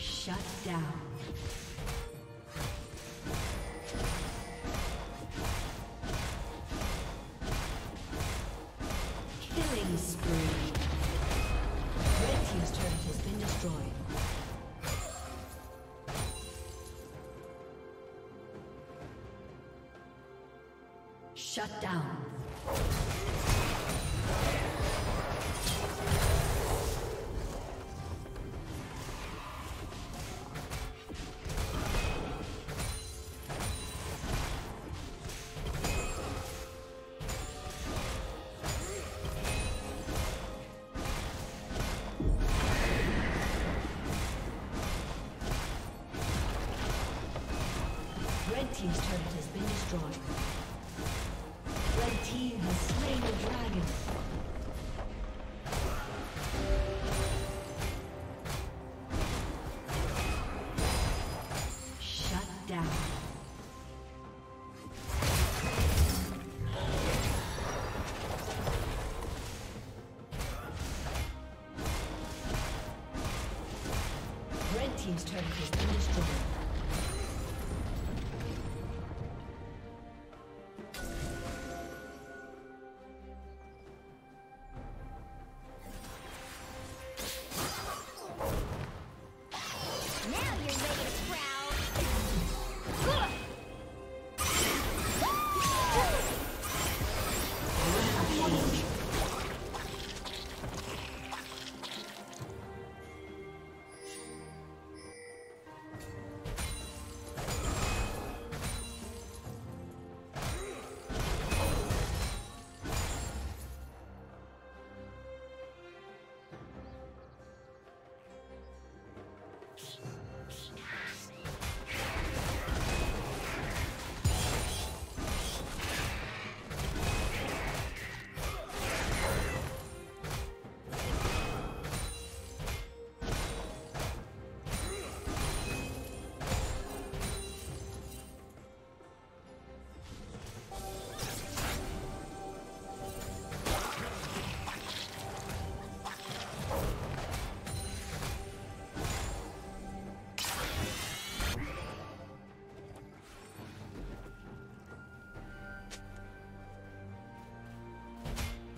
Shut down. Killing spree. Red team's turret has been destroyed. Shut down. Red team's turret has been destroyed. Red team has slain the dragon. Shut down. Red team's turret has been destroyed.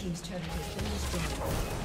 Team's turret has been destroyed.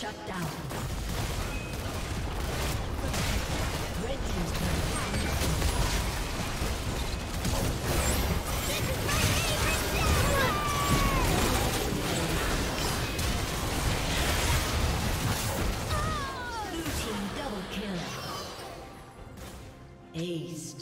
Shut down. Red team's turret. Blue team double kill. Aced.